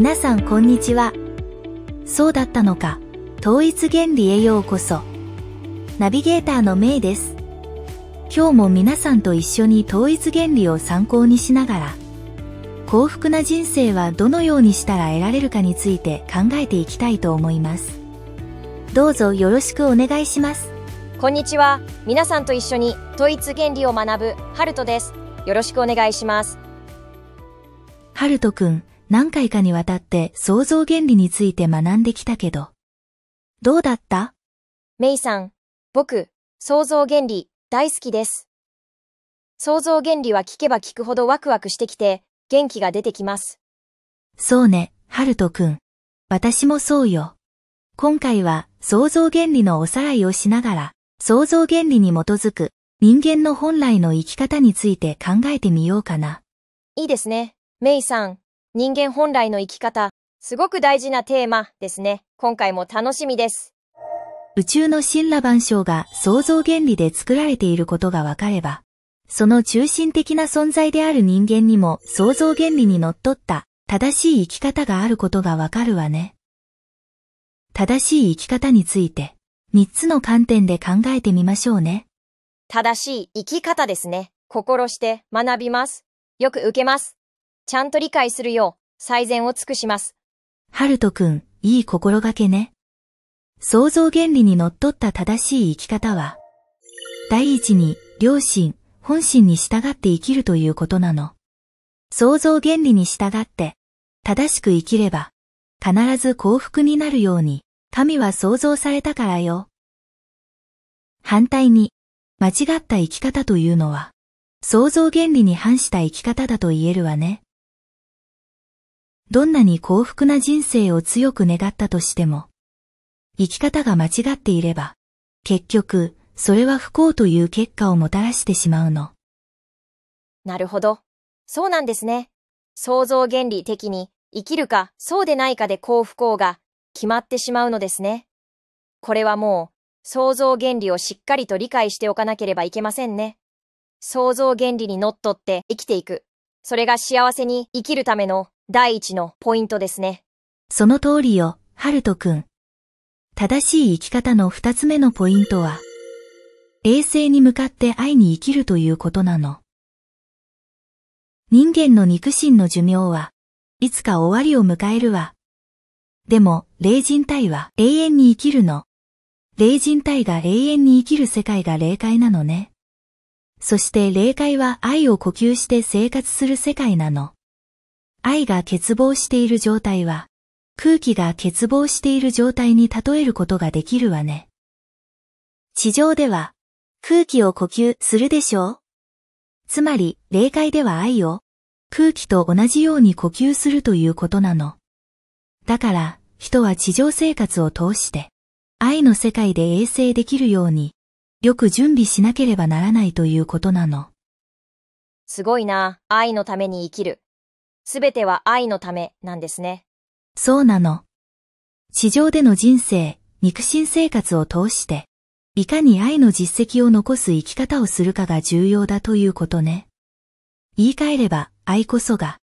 皆さんこんにちは。そうだったのか、統一原理へようこそ。ナビゲーターのメイです。今日も皆さんと一緒に統一原理を参考にしながら、幸福な人生はどのようにしたら得られるかについて考えていきたいと思います。どうぞよろしくお願いします。こんにちは。皆さんと一緒に統一原理を学ぶハルトです。よろしくお願いします。ハルトくん、何回かにわたって創造原理について学んできたけど、どうだった?メイさん、僕、創造原理、大好きです。創造原理は聞けば聞くほどワクワクしてきて、元気が出てきます。そうね、ハルトくん。私もそうよ。今回は、創造原理のおさらいをしながら、創造原理に基づく、人間の本来の生き方について考えてみようかな。いいですね、メイさん。人間本来の生き方、すごく大事なテーマですね。今回も楽しみです。宇宙の神羅万象が創造原理で作られていることがわかれば、その中心的な存在である人間にも創造原理にのっとった正しい生き方があることがわかるわね。正しい生き方について、3つの観点で考えてみましょうね。正しい生き方ですね。心して学びます。よく受けます。ちゃんと理解するよう、最善を尽くします。ハルトくん、いい心がけね。創造原理にのっとった正しい生き方は、第一に、良心、本心に従って生きるということなの。創造原理に従って、正しく生きれば、必ず幸福になるように、神は創造されたからよ。反対に、間違った生き方というのは、創造原理に反した生き方だと言えるわね。どんなに幸福な人生を強く願ったとしても、生き方が間違っていれば、結局、それは不幸という結果をもたらしてしまうの。なるほど。そうなんですね。創造原理的に、生きるかそうでないかで幸不幸が決まってしまうのですね。これはもう、創造原理をしっかりと理解しておかなければいけませんね。創造原理にのっとって生きていく。それが幸せに生きるための第一のポイントですね。その通りよ、ハルトくん。正しい生き方の2つ目のポイントは、永生に向かって愛に生きるということなの。人間の肉身の寿命はいつか終わりを迎えるわ。でも、霊人体は永遠に生きるの。霊人体が永遠に生きる世界が霊界なのね。そして霊界は愛を呼吸して生活する世界なの。愛が欠乏している状態は、空気が欠乏している状態に例えることができるわね。地上では、空気を呼吸するでしょう。つまり、霊界では愛を、空気と同じように呼吸するということなの。だから、人は地上生活を通して、愛の世界で永生できるように、よく準備しなければならないということなの。すごいな、愛のために生きる。すべては愛のためなんですね。そうなの。地上での人生、肉親生活を通して、いかに愛の実績を残す生き方をするかが重要だということね。言い換えれば、愛こそが、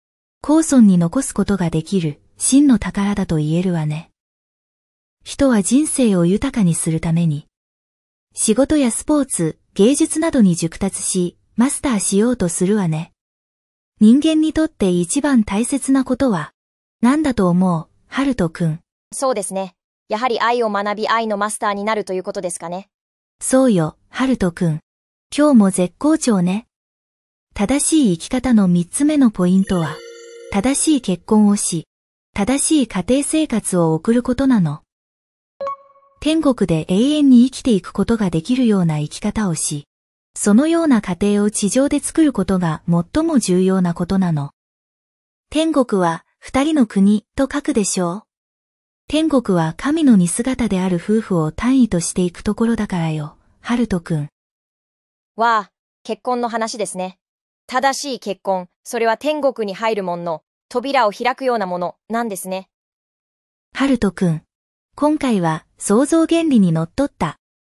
後世に残すことができる、真の宝だと言えるわね。人は人生を豊かにするために、仕事やスポーツ、芸術などに熟達し、マスターしようとするわね。人間にとって一番大切なことは、何だと思う、ハルトくん。そうですね。やはり愛を学び愛のマスターになるということですかね。そうよ、ハルトくん。今日も絶好調ね。正しい生き方の3つ目のポイントは、正しい結婚をし、正しい家庭生活を送ることなの。天国で永遠に生きていくことができるような生き方をし、そのような家庭を地上で作ることが最も重要なことなの。天国は2人の国と書くでしょう。天国は神の似姿である夫婦を単位としていくところだからよ、ハルトくん。わあ、結婚の話ですね。正しい結婚、それは天国に入る門の扉を開くようなものなんですね。ハルトくん。今回は創造原理にのっとった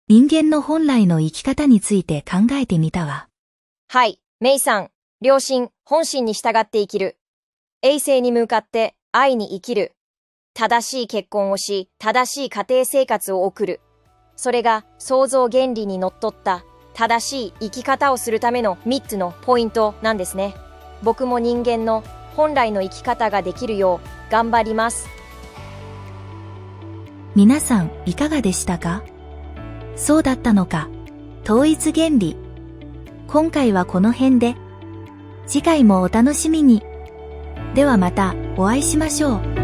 人間の本来の生き方について考えてみたわ。はい、メイさん、良心、本心に従って生きる。永生に向かって愛に生きる。正しい結婚をし、正しい家庭生活を送る。それが創造原理にのっとった正しい生き方をするための3つのポイントなんですね。僕も人間の本来の生き方ができるよう頑張ります。皆さんいかがでしたか？そうだったのか。統一原理。今回はこの辺で。次回もお楽しみに。ではまたお会いしましょう。